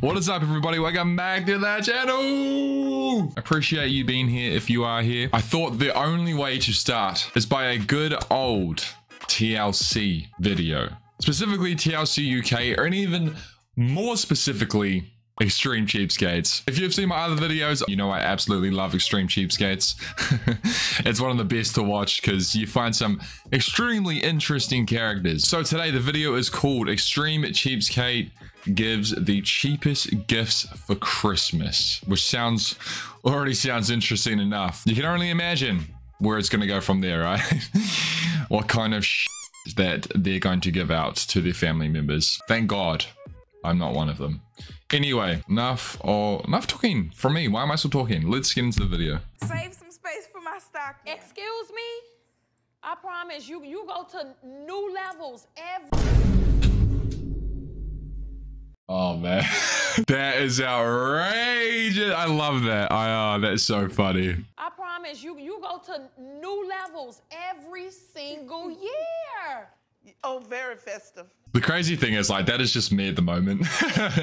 What is up, everybody? Welcome back to the channel. Appreciate you being here if you are here. I thought the only way to start is by a good old TLC video. Specifically TLC UK, or even more specifically, Extreme Cheapskates. If you've seen my other videos, you know I absolutely love Extreme Cheapskates. It's one of the best to watch because you find some extremely interesting characters. So today the video is called Extreme Cheapskate Gives the Cheapest Gifts for Christmas, which already sounds interesting enough. You can only imagine where it's going to go from there, right? What kind of shit that they're going to give out to their family members. Thank God I'm not one of them. Anyway, enough talking from me. Why am I still talking? Let's get into the video. Save some space for my stocking. Excuse me? I promise you, you go to new levels every... Oh, man. That is outrageous. I love that. That's so funny. I promise you, you go to new levels every single year. Oh, very festive. The crazy thing is, like, that is just me at the moment.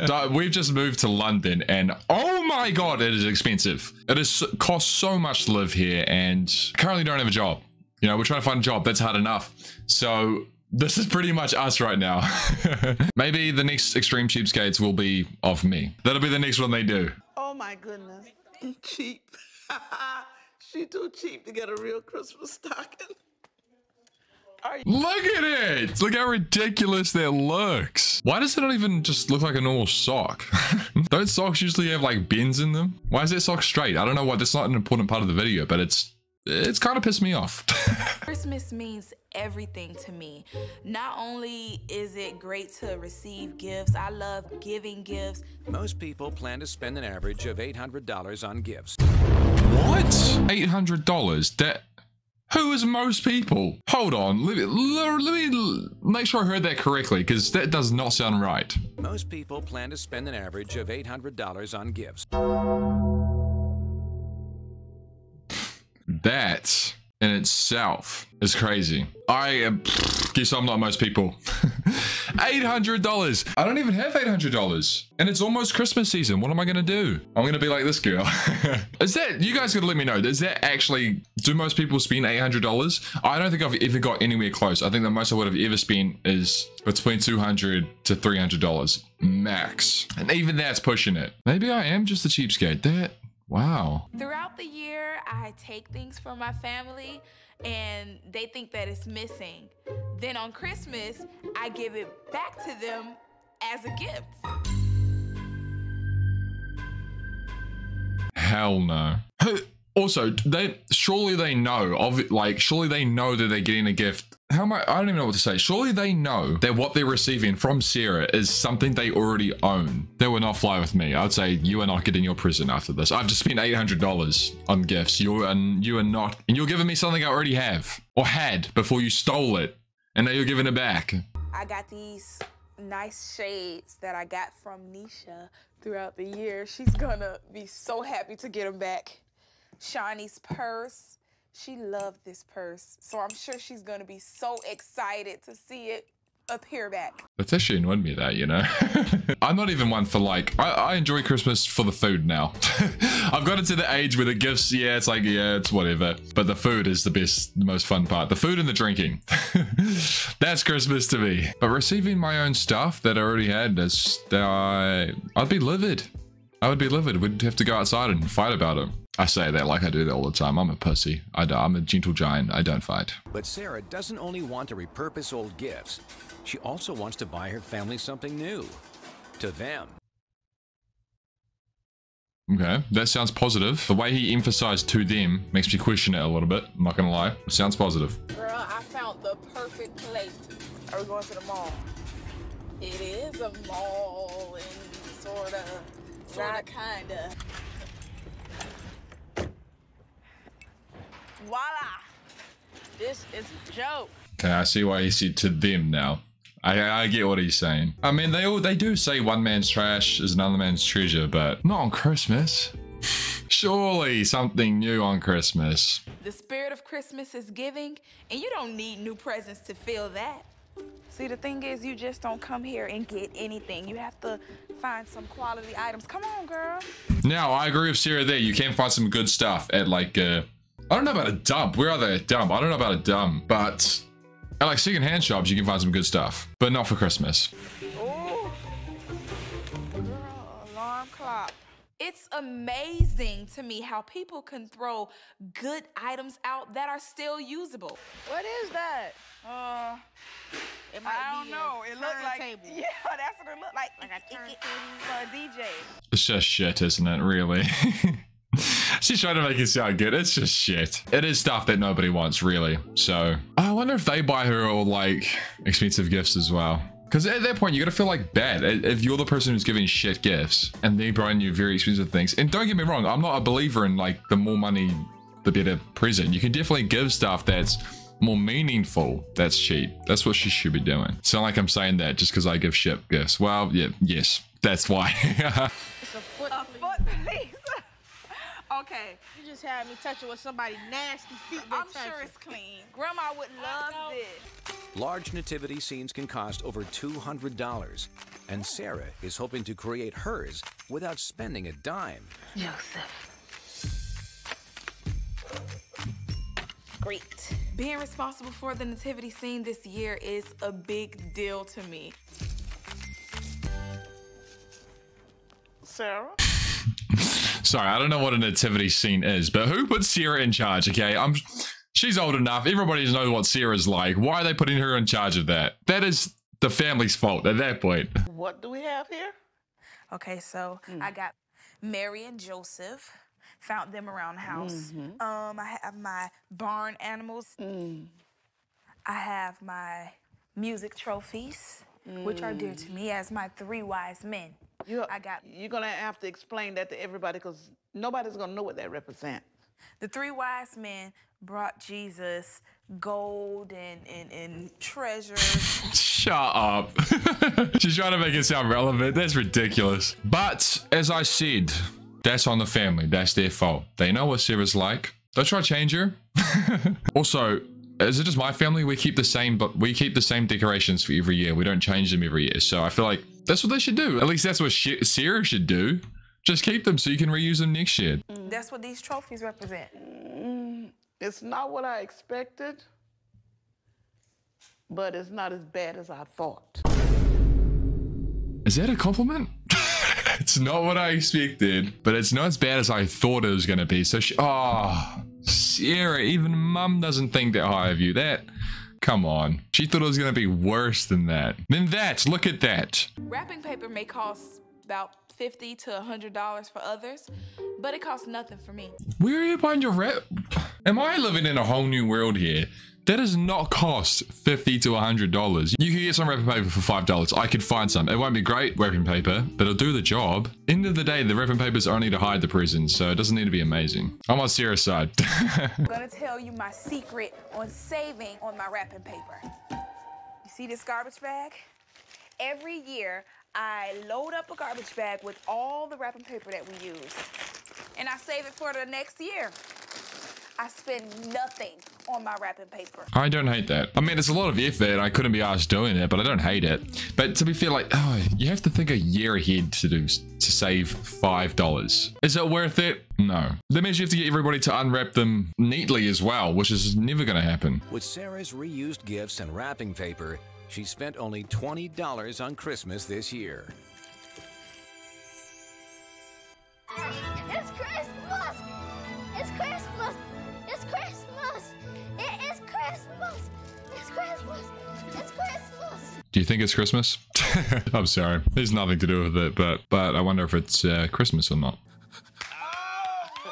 So we've just moved to London, and oh my god, it is expensive. It has cost so much to live here, and currently don't have a job. You know, we're trying to find a job. That's hard enough. So this is pretty much us right now. Maybe the next Extreme Cheapskates will be of me. That'll be the next one they do. Oh my goodness, cheap. She too cheap to get a real Christmas stocking. Look at it! Look how ridiculous that looks. Why does it not even just look like a normal sock? Those socks usually have like bends in them. Why is that sock straight? I don't know why. That's not an important part of the video, but it's kind of pissed me off. Christmas means everything to me. Not only is it great to receive gifts, I love giving gifts. Most people plan to spend an average of $800 on gifts. What? $800? That... Who is most people? Hold on, let me make sure I heard that correctly, because that does not sound right. Most people plan to spend an average of $800 on gifts. That in itself is crazy. I guess I'm not most people. $800. I don't even have $800, and it's almost Christmas season. What am I gonna do? I'm gonna be like this girl. Is that, you guys gotta let me know, is that actually, do most people spend $800? I don't think I've ever got anywhere close. I think the most I would have ever spent is between $200 to $300 max, and even that's pushing it. Maybe I am just a cheapskate. That, wow. Throughout the year, I take things from my family and they think that it's missing. Then on Christmas, I give it back to them as a gift. Hell no. Also, surely they know that they're getting a gift. How am I don't even know what to say. Surely they know that what they're receiving from Sarah is something they already own. That would not fly with me. I would say you are not getting your present after this. I've just spent $800 on gifts. You are not, and you're giving me something I already have or had before you stole it, and now you're giving it back. I got these nice shades that I got from Nisha throughout the year. She's gonna be so happy to get them back. Shawnee's purse. She loved this purse, so I'm sure she's gonna be so excited to see it appear back. That's actually annoyed me, that, you know. I'm not even one for, like, I enjoy Christmas for the food now. I've gotten to the age where the gifts, yeah, it's like, yeah, it's whatever, but the food is the best, the most fun part. The food and the drinking. That's Christmas to me. But receiving my own stuff that I already had, I'd be livid. I would be livid. We'd have to go outside and fight about it. I say that like I do that all the time. I'm a pussy. I'm a gentle giant. I don't fight. But Sarah doesn't only want to repurpose old gifts. She also wants to buy her family something new. To them. Okay, that sounds positive. The way he emphasized "to them" makes me question it a little bit. I'm not gonna lie. It sounds positive. Girl, I found the perfect place. Are we going to the mall? It is a mall and sorta. Voila! This is a joke. Okay, I see why he said "to them" now. I get what he's saying. I mean, they do say one man's trash is another man's treasure, but not on Christmas. Surely something new on Christmas. The spirit of Christmas is giving, and you don't need new presents to feel that. See, the thing is, you just don't come here and get anything. You have to find some quality items. Come on, girl. Now, I agree with Sierra there. You can find some good stuff at, like, I don't know about a dump. Where are they at dump? I don't know about a dump, but at, like, second-hand shops, you can find some good stuff, but not for Christmas. Oh, girl, alarm clock. It's amazing to me how people can throw good items out that are still usable. What is that? It might I don't know. It looked like table. Yeah, that's what it looked like. Like a turntable for a DJ. It's just shit, isn't it? Really. She's trying to make it sound good. It's just shit. It is stuff that nobody wants, really. So I wonder if they buy her all like expensive gifts as well. Because at that point, you got to feel like bad if you're the person who's giving shit gifts and they're buying you very expensive things. And don't get me wrong, I'm not a believer in like the more money, the better present. You can definitely give stuff that's more meaningful. That's cheap. That's what she should be doing. Sound like I'm saying that just because I give shit gifts. Well, yeah, yes, that's why. It's a foot please. Okay. You just had me touch it with somebody's nasty feet. I'm sure it's clean. Grandma would love this. Large nativity scenes can cost over $200, and Sarah is hoping to create hers without spending a dime. Joseph. Great. Being responsible for the nativity scene this year is a big deal to me. Sarah? Sorry, I don't know what a nativity scene is, but who put Sarah in charge? Okay, she's old enough. Everybody knows what Sarah's like. Why are they putting her in charge of that? That is the family's fault at that point. What do we have here? Okay, so I got Mary and Joseph. Found them around the house. I have my barn animals. I have my music trophies, which are dear to me as my three wise men. You're gonna have to explain that to everybody because nobody's gonna know what that represents. The three wise men brought Jesus gold and treasure. Shut up. She's trying to make it sound relevant. That's ridiculous. But as I said, that's on the family. That's their fault. They know what Sarah's like. Don't try to change her. Also, is it just my family? We keep the same, but we keep the same decorations for every year. We don't change them every year. So I feel like that's what they should do. At least that's what Sarah should do. Just keep them so you can reuse them next year. That's what these trophies represent. It's not what I expected, but it's not as bad as I thought. Is that a compliment? It's not what I expected, but it's not as bad as I thought it was going to be. So she, oh, Sarah, even mum doesn't think that high of you. That... Come on. She thought it was going to be worse than that. Look at that. Wrapping paper may cost about $50 to $100 for others, but it costs nothing for me. Where are you buying your wrap? Am I living in a whole new world here? That does not cost $50 to $100. You can get some wrapping paper for $5. I could find some. It won't be great wrapping paper, but it'll do the job. End of the day, the wrapping paper is only to hide the presents, so it doesn't need to be amazing. I'm on Sarah's side. I'm gonna tell you my secret on saving on my wrapping paper. You see this garbage bag? Every year, I load up a garbage bag with all the wrapping paper that we use, and I save it for the next year. I spend nothing on my wrapping paper. I don't hate that. I mean, it's a lot of effort. I couldn't be arsed doing it, but I don't hate it. But to be fair, like, you have to think a year ahead to save $5. Is it worth it? No. That means you have to get everybody to unwrap them neatly as well, which is never going to happen. With Sarah's reused gifts and wrapping paper, she spent only $20 on Christmas this year. It's Christmas! It's Christmas! It's Christmas! It is Christmas! It's Christmas! It's Christmas! Do you think it's Christmas? I'm sorry. There's nothing to do with it, but I wonder if it's Christmas or not. Oh,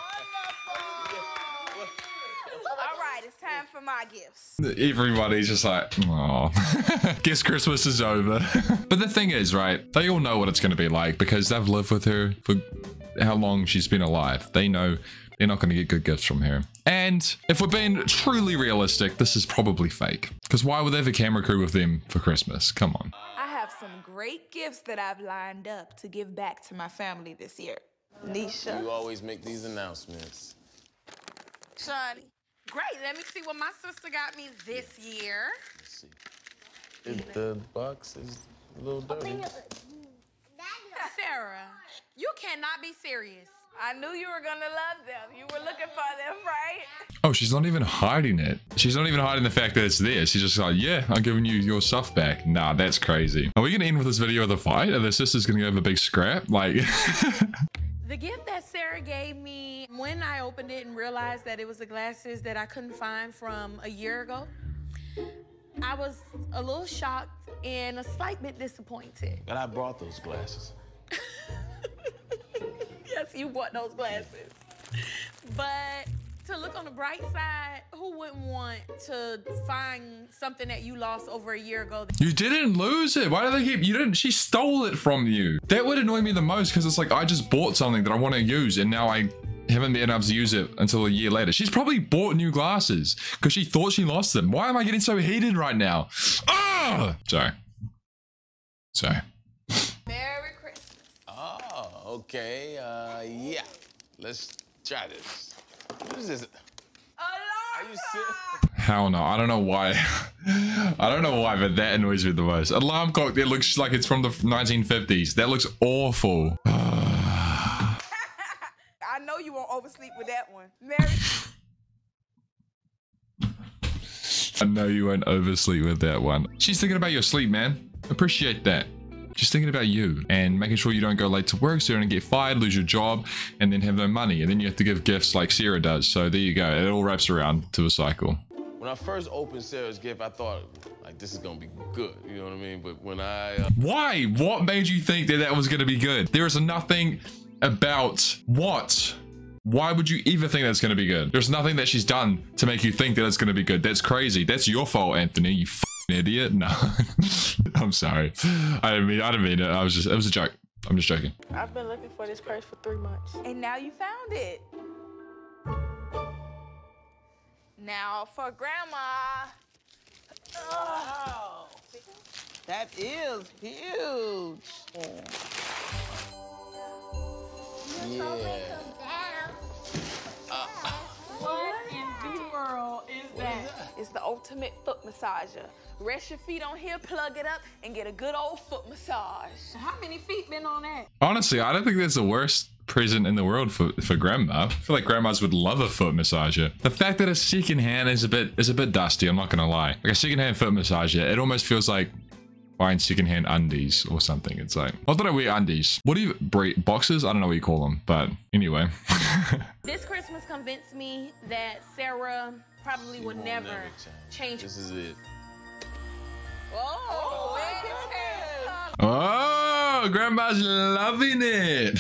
wonderful! All right, it's time for my gifts. Everybody's just like, oh, guess Christmas is over. But the thing is, right, they all know what it's going to be like because they've lived with her for how long she's been alive. They know... They're not going to get good gifts from her. And if we're being truly realistic, this is probably fake. Because why would they have a camera crew with them for Christmas? Come on. I have some great gifts that I've lined up to give back to my family this year. Nisha. You always make these announcements. Sean. Great. Let me see what my sister got me this year. Let's see. The box is a little dirty. Sarah, you cannot be serious. I knew you were gonna love them. You were looking for them, right? Oh, she's not even hiding it. She's not even hiding the fact that it's there. She's just like, yeah, I'm giving you your stuff back. Nah, that's crazy. Are we gonna end with this video of the fight? Are the sisters gonna have a big scrap? Like... The gift that Sarah gave me, when I opened it and realized that it was the glasses that I couldn't find from a year ago, I was a little shocked and a slight bit disappointed. But I brought those glasses. Yes, you bought those glasses. But to look on the bright side, who wouldn't want to find something that you lost over a year ago? You didn't lose it. Why do they keep... You didn't... She stole it from you. That would annoy me the most, because it's like, I just bought something that I want to use, and now I haven't been able to use it until a year later. She's probably bought new glasses because she thought she lost them. Why am I getting so heated right now? Ah! Sorry. Merry Christmas. Oh, okay. Yeah. Let's try this. What is this? Are you serious? Hell no. I don't know why. I don't know why, but that annoys me the most. Alarm clock that looks like it's from the 1950s. That looks awful. You won't oversleep with that one. I know you won't oversleep with that one. She's thinking about your sleep, man. Appreciate that. She's thinking about you and making sure you don't go late to work, so you don't get fired, lose your job, and then have no money. And then you have to give gifts like Sarah does. So there you go. It all wraps around to a cycle. When I first opened Sarah's gift, I thought, like, this is gonna be good, you know what I mean? But when I... Why? What made you think that that was gonna be good? There is nothing about what... Why would you even think that's going to be good? There's nothing that she's done to make you think that it's going to be good. That's crazy. That's your fault, Anthony, you f***ing idiot. No, I'm sorry. I didn't mean it. It was a joke. I'm just joking. I've been looking for this purse for 3 months. And now you found it. Now for Grandma. Oh, that is huge. Yeah. It's the ultimate foot massager. Rest your feet on here, plug it up, and get a good old foot massage. How many feet been on that? Honestly, I don't think that's the worst present in the world for Grandma. I feel like grandmas would love a foot massager. The fact that it's secondhand is a bit dusty, I'm not gonna lie. Like a secondhand foot massager, it almost feels like buying secondhand undies or something. It's like, not that I wear undies. What do you... boxes? I don't know what you call them, but anyway. This Christmas convinced me that Sarah probably will never change. This is it. Oh, oh, oh, Grandma's loving it.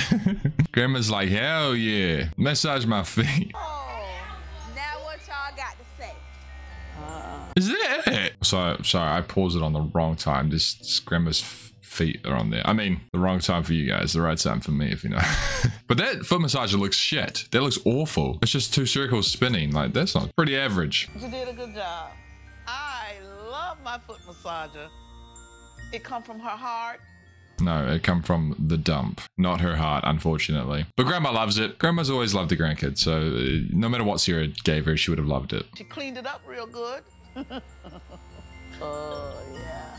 Grandma's like, hell yeah. Massage my feet. Oh, now what y'all got to say? Is that it? Sorry, I paused it on the wrong time. This Grandma's feet are on there. I mean, the wrong time for you guys, the right time for me, if you know. But that foot massager looks shit. That looks awful. It's just two circles spinning. Like, that's not pretty average. You did a good job. I love my foot massager. It come from her heart. No, it come from the dump, not her heart, unfortunately. But Grandma loves it. Grandma's always loved the grandkids, so no matter what Sarah gave her, she would have loved it. She cleaned it up real good. Oh, yeah.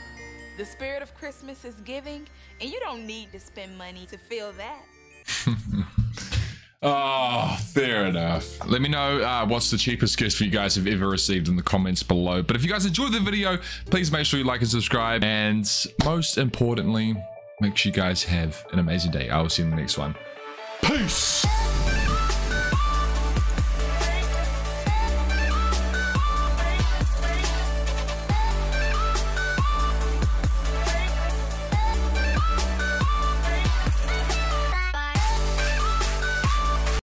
The spirit of Christmas is giving, and you don't need to spend money to feel that. Oh, fair enough. Let me know what's the cheapest gift you guys have ever received in the comments below. But if you guys enjoyed the video, please make sure you like and subscribe. And most importantly, make sure you guys have an amazing day. I will see you in the next one. Peace!